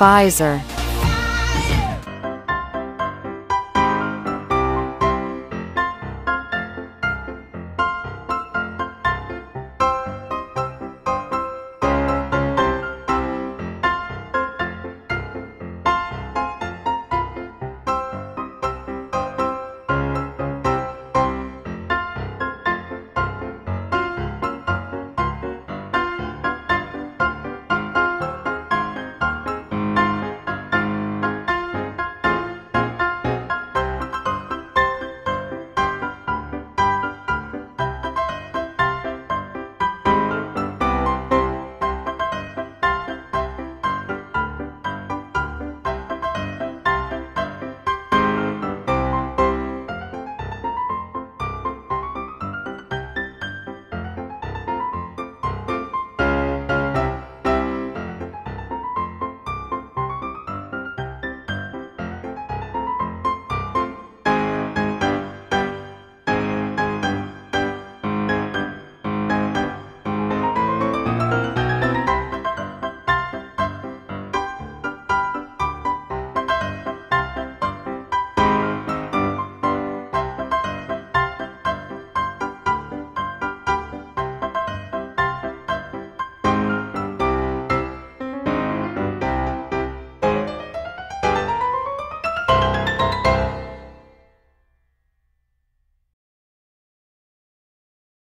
Pfizer.